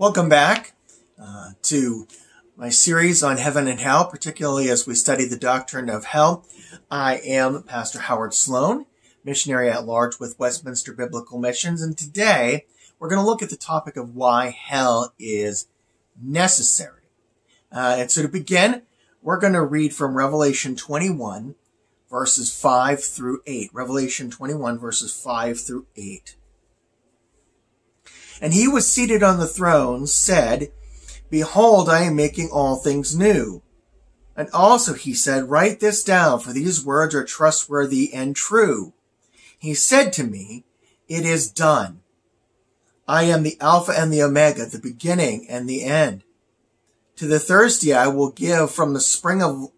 Welcome back to my series on heaven and hell, particularly as we study the doctrine of hell. I am Pastor Howard Sloan, missionary at large with Westminster Biblical Missions, and today we're going to look at the topic of why hell is necessary. And so to begin, we're going to read from Revelation 21, verses 5 through 8. Revelation 21, verses 5 through 8. And he was seated on the throne, said, "Behold, I am making all things new." And also he said, "Write this down, for these words are trustworthy and true." He said to me, "It is done. I am the Alpha and the Omega, the beginning and the end. To the thirsty I will give from the spring of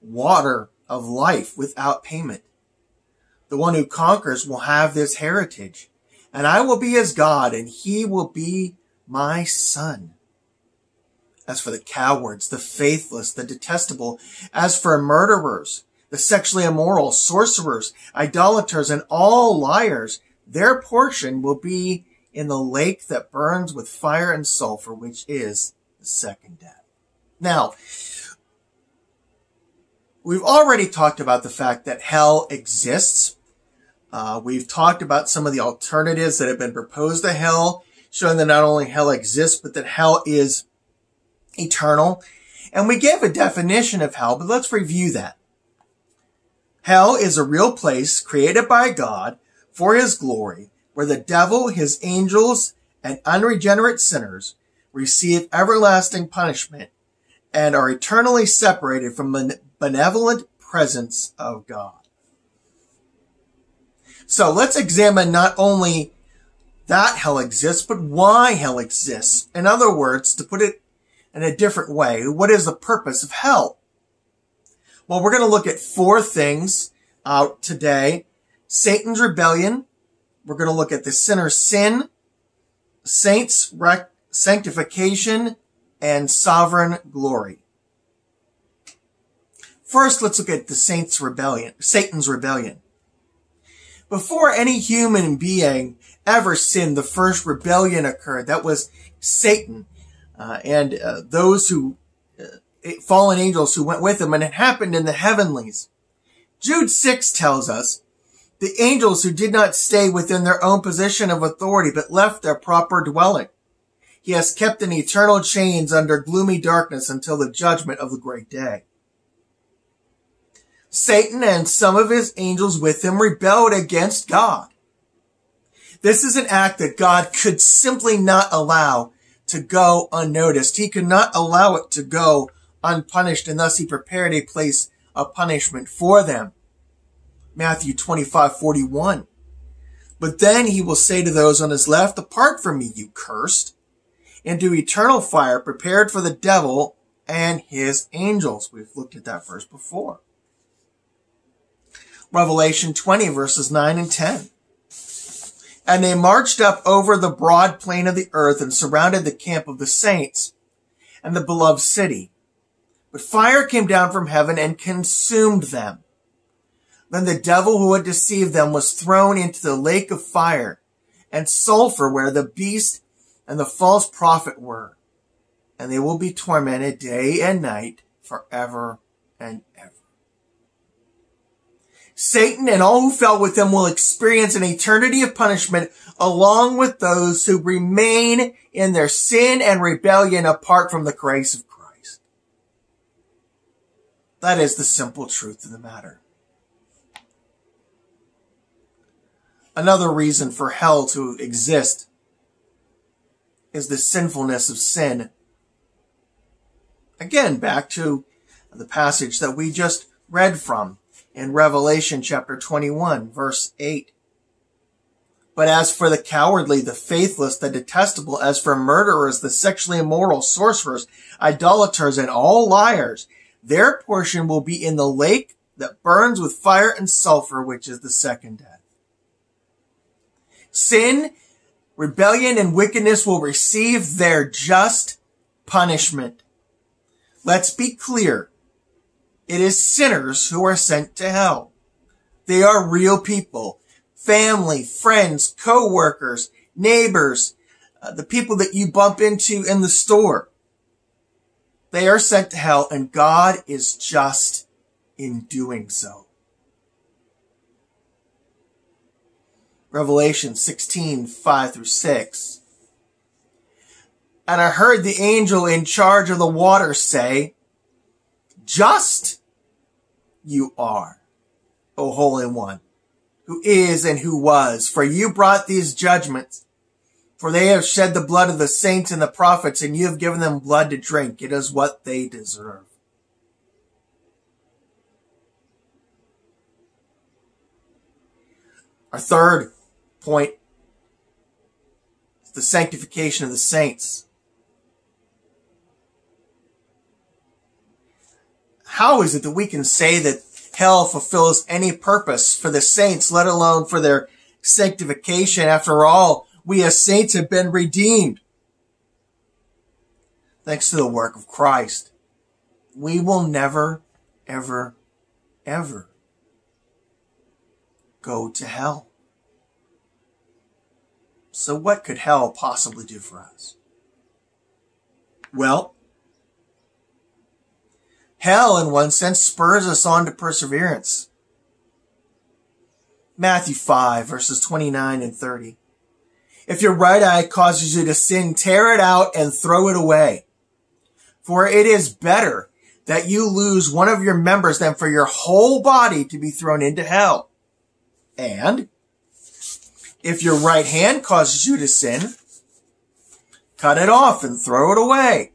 water of life without payment. The one who conquers will have this heritage, and I will be his God, and he will be my son. As for the cowards, the faithless, the detestable, as for murderers, the sexually immoral, sorcerers, idolaters, and all liars, their portion will be in the lake that burns with fire and sulfur, which is the second death." Now, we've already talked about the fact that hell exists. We've talked about some of the alternatives that have been proposed to hell, showing that not only hell exists, but that hell is eternal. And we gave a definition of hell, but let's review that. Hell is a real place created by God for his glory, where the devil, his angels, and unregenerate sinners receive everlasting punishment and are eternally separated from the benevolent presence of God. So let's examine not only that hell exists, but why hell exists. In other words, to put it in a different way, what is the purpose of hell? Well, we're going to look at four things out today. Satan's rebellion. We're going to look at the sinner's sin, saints' sanctification, and sovereign glory. First, let's look at the saints' rebellion, Satan's rebellion. Before any human being ever sinned, the first rebellion occurred. That was Satan. And those who, fallen angels who went with him, and it happened in the heavenlies. Jude 6 tells us, "The angels who did not stay within their own position of authority, but left their proper dwelling, he has kept in eternal chains under gloomy darkness until the judgment of the great day." Satan and some of his angels with him rebelled against God. This is an act that God could simply not allow to go unnoticed. He could not allow it to go unpunished, and thus he prepared a place of punishment for them. Matthew 25:41. "But then he will say to those on his left, 'Depart from me, you cursed, into eternal fire prepared for the devil and his angels.'" We've looked at that verse before. Revelation 20, verses 9 and 10. "And they marched up over the broad plain of the earth and surrounded the camp of the saints and the beloved city. But fire came down from heaven and consumed them. Then the devil who had deceived them was thrown into the lake of fire and sulfur, where the beast and the false prophet were. And they will be tormented day and night forever and ever." Satan and all who fell with him will experience an eternity of punishment along with those who remain in their sin and rebellion apart from the grace of Christ. That is the simple truth of the matter. Another reason for hell to exist is the sinfulness of sin. Again, back to the passage that we just read from. In Revelation chapter 21, verse 8. "But as for the cowardly, the faithless, the detestable, as for murderers, the sexually immoral, sorcerers, idolaters, and all liars, their portion will be in the lake that burns with fire and sulfur, which is the second death." Sin, rebellion, and wickedness will receive their just punishment. Let's be clear. It is sinners who are sent to hell. They are real people, family, friends, co-workers, neighbors, the people that you bump into in the store. They are sent to hell, and God is just in doing so. Revelation 16:5-6. And I heard the angel in charge of the water say, just you are, O Holy One, who is and who was, for you brought these judgments. For they have shed the blood of the saints and the prophets, and you have given them blood to drink. It is what they deserve. Our third point is the sanctification of the saints. How is it that we can say that hell fulfills any purpose for the saints, let alone for their sanctification? After all, we as saints have been redeemed. Thanks to the work of Christ, we will never, ever, ever go to hell. So what could hell possibly do for us? Well, hell, in one sense, spurs us on to perseverance. Matthew 5:29-30. If your right eye causes you to sin, tear it out and throw it away. For it is better that you lose one of your members than for your whole body to be thrown into hell. And if your right hand causes you to sin, cut it off and throw it away.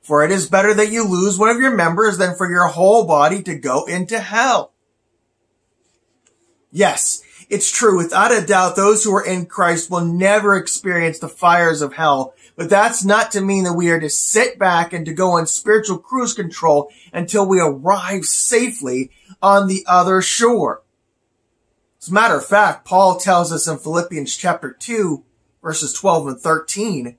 For it is better that you lose one of your members than for your whole body to go into hell. Yes, it's true, without a doubt, those who are in Christ will never experience the fires of hell. But that's not to mean that we are to sit back and to go on spiritual cruise control until we arrive safely on the other shore. As a matter of fact, Paul tells us in Philippians chapter 2:12-13,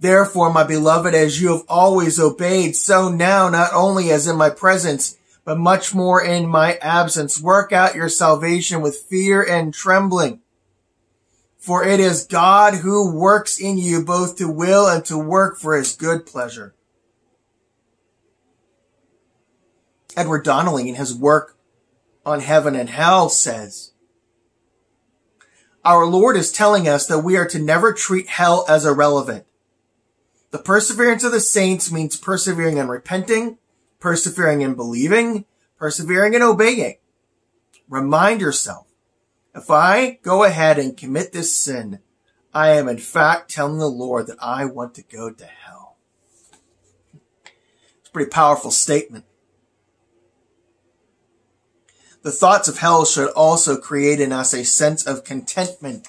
Therefore, my beloved, as you have always obeyed, so now, not only as in my presence, but much more in my absence, work out your salvation with fear and trembling. For it is God who works in you both to will and to work for his good pleasure. Edward Donnelly, in his work on heaven and hell, says, Our Lord is telling us that we are to never treat hell as irrelevant. The perseverance of the saints means persevering in repenting, persevering in believing, persevering in obeying. Remind yourself, if I go ahead and commit this sin, I am in fact telling the Lord that I want to go to hell. It's a pretty powerful statement. The thoughts of hell should also create in us a sense of contentment.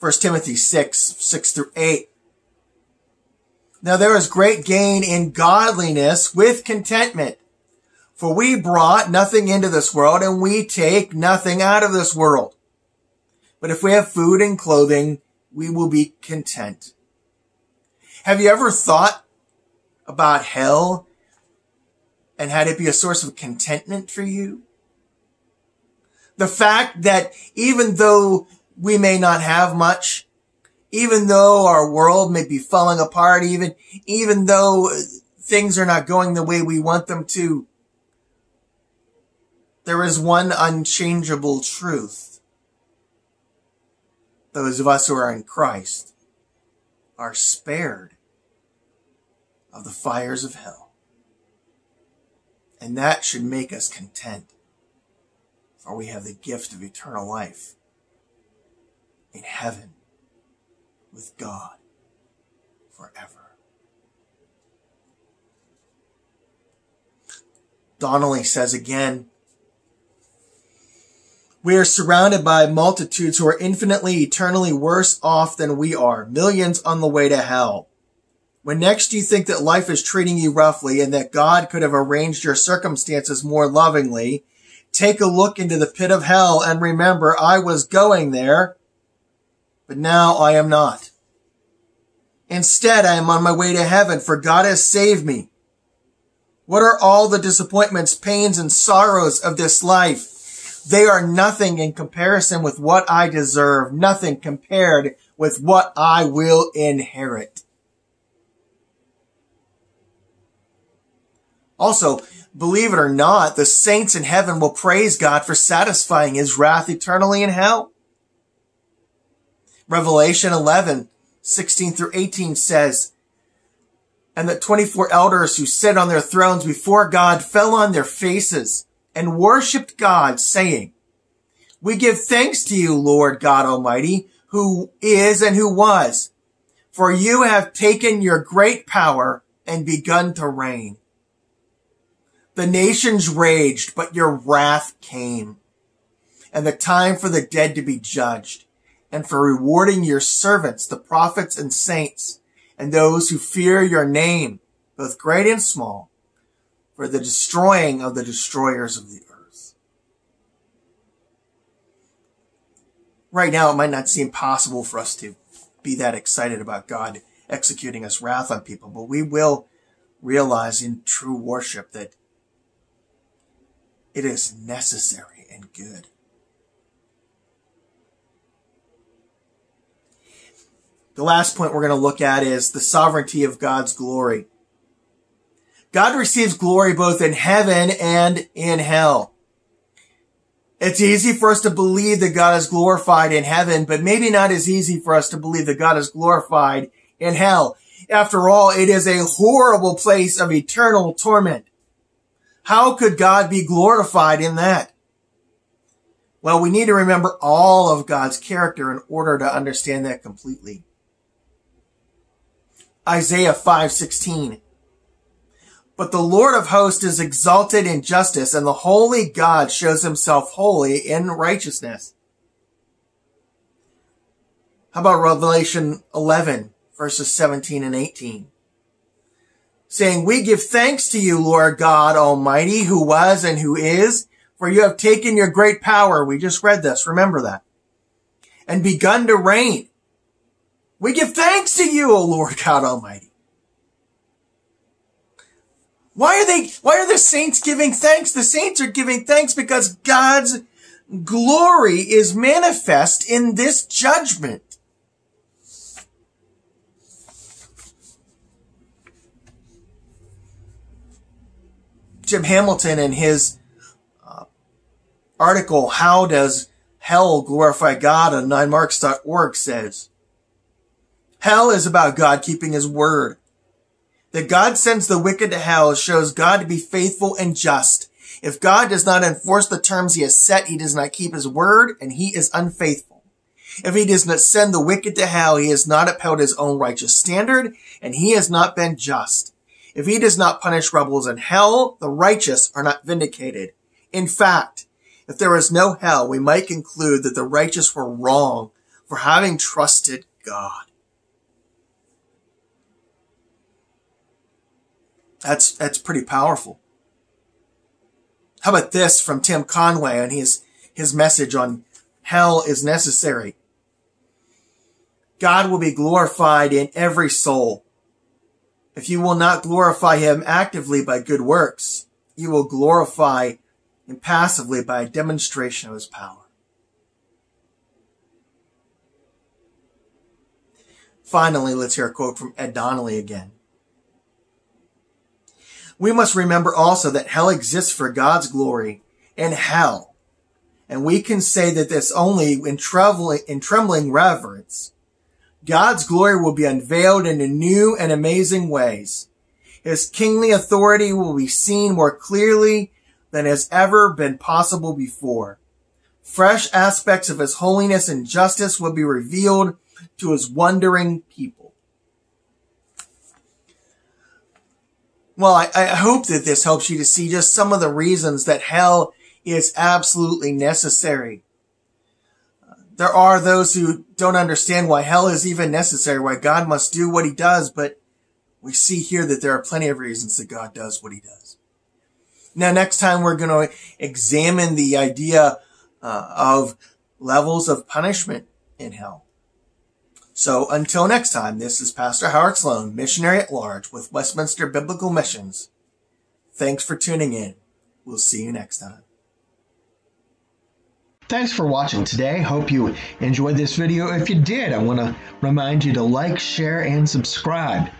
1 Timothy 6:6-8. Now there is great gain in godliness with contentment. For we brought nothing into this world, and we take nothing out of this world. But if we have food and clothing, we will be content. Have you ever thought about hell and had it be a source of contentment for you? The fact that even though we may not have much, even though our world may be falling apart, even though things are not going the way we want them to, there is one unchangeable truth. Those of us who are in Christ are spared of the fires of hell. And that should make us content, for we have the gift of eternal life in heaven, with God forever. Donnelly says again, we are surrounded by multitudes who are infinitely, eternally worse off than we are, millions on the way to hell. When next you think that life is treating you roughly and that God could have arranged your circumstances more lovingly, take a look into the pit of hell and remember, I was going there, but now I am not. Instead, I am on my way to heaven, for God has saved me. What are all the disappointments, pains, and sorrows of this life? They are nothing in comparison with what I deserve, nothing compared with what I will inherit. Also, believe it or not, the saints in heaven will praise God for satisfying his wrath eternally in hell. Revelation 11:16-18 says, "And the 24 elders who sit on their thrones before God fell on their faces and worshipped God, saying, 'We give thanks to you, Lord God Almighty, who is and who was, for you have taken your great power and begun to reign. The nations raged, but your wrath came, and the time for the dead to be judged, and for rewarding your servants, the prophets and saints, and those who fear your name, both great and small, for the destroying of the destroyers of the earth.'" Right now, it might not seem possible for us to be that excited about God executing his wrath on people, but we will realize in true worship that it is necessary and good. The last point we're going to look at is the sovereignty of God's glory. God receives glory both in heaven and in hell. It's easy for us to believe that God is glorified in heaven, but maybe not as easy for us to believe that God is glorified in hell. After all, it is a horrible place of eternal torment. How could God be glorified in that? Well, we need to remember all of God's character in order to understand that completely. Isaiah 5:16. "But the Lord of hosts is exalted in justice, and the holy God shows himself holy in righteousness." How about Revelation 11:17-18? Saying, "We give thanks to you, Lord God Almighty, who was and who is, for you have taken your great power." We just read this. Remember that. "And begun to reign. We give thanks to you, O Lord God Almighty." Why are the saints giving thanks? The saints are giving thanks because God's glory is manifest in this judgment. Jim Hamilton, in his article, "How Does Hell Glorify God?" on NineMarks.org, says, "Hell is about God keeping his word. That God sends the wicked to hell shows God to be faithful and just. If God does not enforce the terms he has set, he does not keep his word, and he is unfaithful. If he does not send the wicked to hell, he has not upheld his own righteous standard, and he has not been just. If he does not punish rebels in hell, the righteous are not vindicated. In fact, if there is no hell, we might conclude that the righteous were wrong for having trusted God." That's pretty powerful. How about this from Tim Conway and his message on hell is necessary? "God will be glorified in every soul. If you will not glorify him actively by good works, you will glorify him passively by a demonstration of his power." Finally, let's hear a quote from Ed Donnelly again. "We must remember also that hell exists for God's glory in hell, and we can say that this only in trembling reverence. God's glory will be unveiled in new and amazing ways. His kingly authority will be seen more clearly than has ever been possible before. Fresh aspects of his holiness and justice will be revealed to his wondering people." Well, I hope that this helps you to see just some of the reasons that hell is absolutely necessary. There are those who don't understand why hell is even necessary, why God must do what he does, but we see here that there are plenty of reasons that God does what he does. Now, next time we're going to examine the idea of levels of punishment in hell. So until next time, this is Pastor Howard Sloan, missionary at large with Westminster Biblical Missions. Thanks for tuning in. We'll see you next time. Thanks for watching today. Hope you enjoyed this video. If you did, I want to remind you to like, share, and subscribe.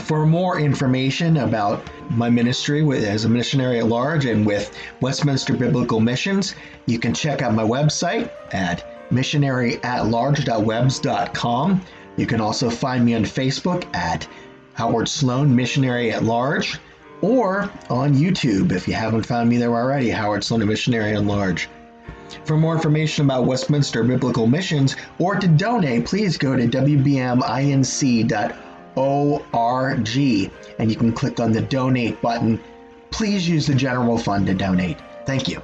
For more information about my ministry as a missionary at large and with Westminster Biblical Missions, you can check out my website at missionaryatlarge.webs.com. You can also find me on Facebook at Howard Sloan Missionary at Large, or on YouTube if you haven't found me there already, Howard Sloan Missionary at Large. For more information about Westminster Biblical Missions or to donate, please go to wbminc.org and you can click on the donate button. Please use the general fund to donate. Thank you.